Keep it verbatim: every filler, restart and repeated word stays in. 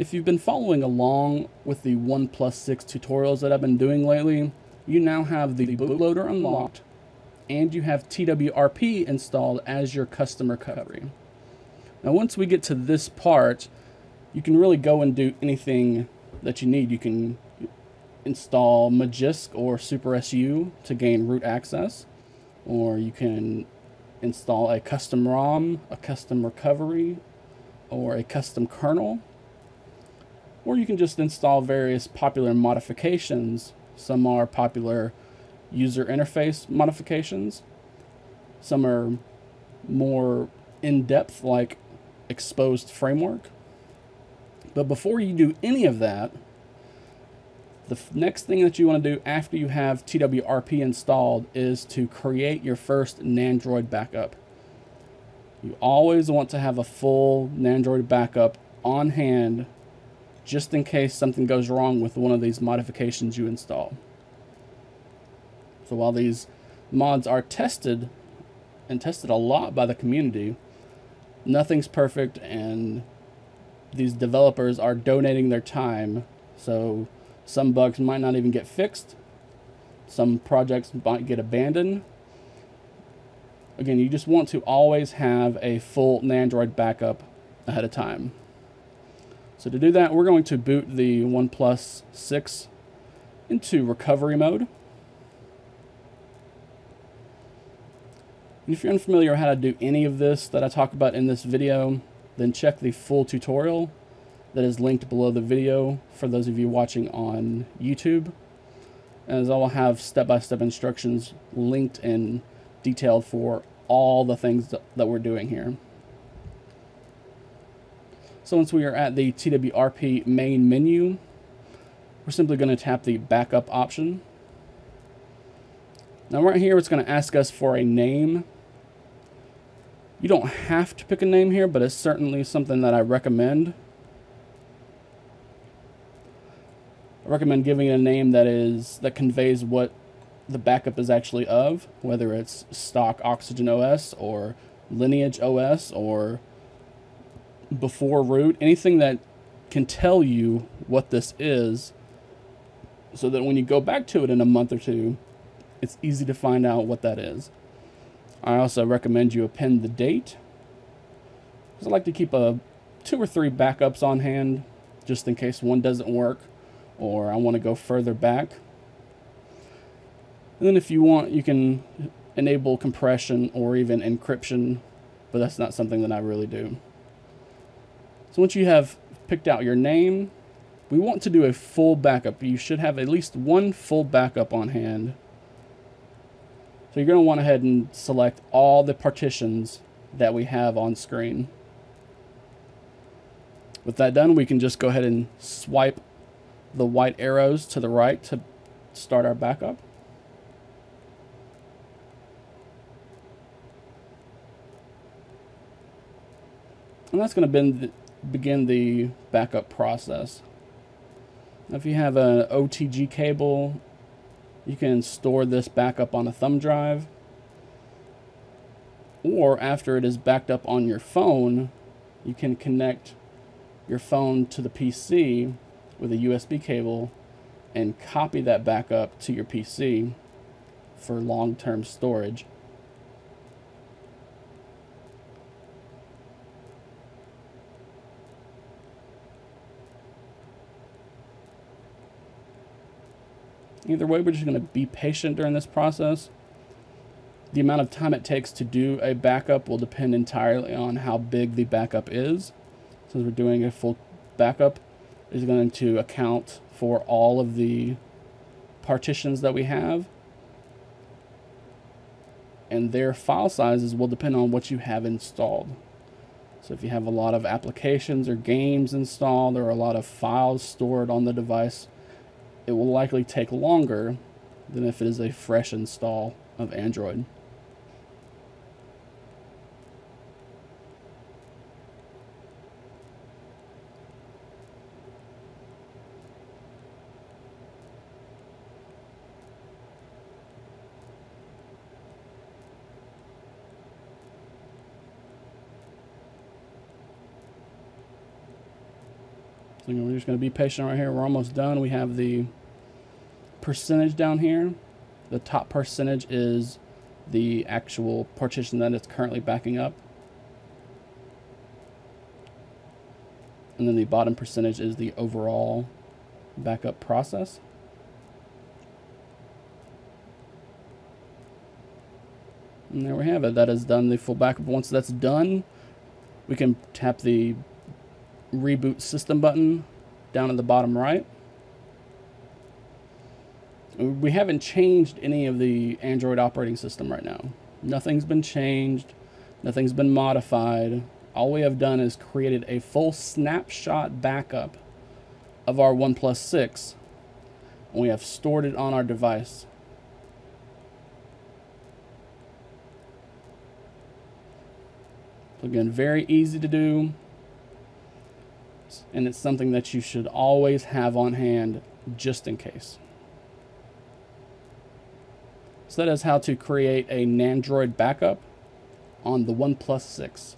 If you've been following along with the OnePlus six tutorials that I've been doing lately, you now have the bootloader unlocked and you have T W R P installed as your custom recovery. Now once we get to this part, you can really go and do anything that you need. You can install Magisk or SuperSU to gain root access, or you can install a custom ROM, a custom recovery, or a custom kernel, or you can just install various popular modifications. Some are popular user interface modifications, some are more in-depth like exposed framework. But before you do any of that, the next thing that you want to do after you have T W R P installed is to create your first Nandroid backup. You always want to have a full Nandroid backup on hand just in case something goes wrong with one of these modifications you install. So while these mods are tested and tested a lot by the community, nothing's perfect, and these developers are donating their time, so some bugs might not even get fixed. Some projects might get abandoned. Again, you just want to always have a full Nandroid backup ahead of time. So to do that, we're going to boot the OnePlus six into recovery mode. And if you're unfamiliar how to do any of this that I talk about in this video, then check the full tutorial that is linked below the video for those of you watching on YouTube, as I will have step-by-step instructions linked and detailed for all the things that we're doing here. So once we are at the T W R P main menu, we're simply going to tap the backup option. Now right here it's going to ask us for a name. You don't have to pick a name here, but it's certainly something that I recommend. recommend giving it a name that is that conveys what the backup is actually of, whether it's stock Oxygen O S or Lineage O S or before root, anything that can tell you what this is, so that when you go back to it in a month or two, it's easy to find out what that is. I also recommend you append the date, because I like to keep a two or three backups on hand just in case one doesn't work or I want to go further back. And then if you want, you can enable compression or even encryption, but that's not something that I really do. So once you have picked out your name, we want to do a full backup. You should have at least one full backup on hand. So you're going to want to go ahead and select all the partitions that we have on screen. With that done, we can just go ahead and swipe the white arrows to the right to start our backup. And that's going to begin the backup process. Now if you have an O T G cable, you can store this backup on a thumb drive, or after it is backed up on your phone, you can connect your phone to the P C with a U S B cable and copy that backup to your P C for long-term storage. Either way, we're just going to be patient during this process. The amount of time it takes to do a backup will depend entirely on how big the backup is. Since we're doing a full backup, is going to account for all of the partitions that we have, and their file sizes will depend on what you have installed. So if you have a lot of applications or games installed or a lot of files stored on the device, it will likely take longer than if it is a fresh install of Android. So we're just going to be patient right here. We're almost done. We have the percentage down here. The top percentage is the actual partition that it's currently backing up. And then the bottom percentage is the overall backup process. And there we have it. That is done, the full backup. Once that's done, we can tap the reboot system button down at the bottom right. We haven't changed any of the Android operating system right now. Nothing's been changed. Nothing's been modified. All we have done is created a full snapshot backup of our OnePlus six, and we have stored it on our device. Again, very easy to do, and it's something that you should always have on hand just in case. So that is how to create a Nandroid backup on the OnePlus six.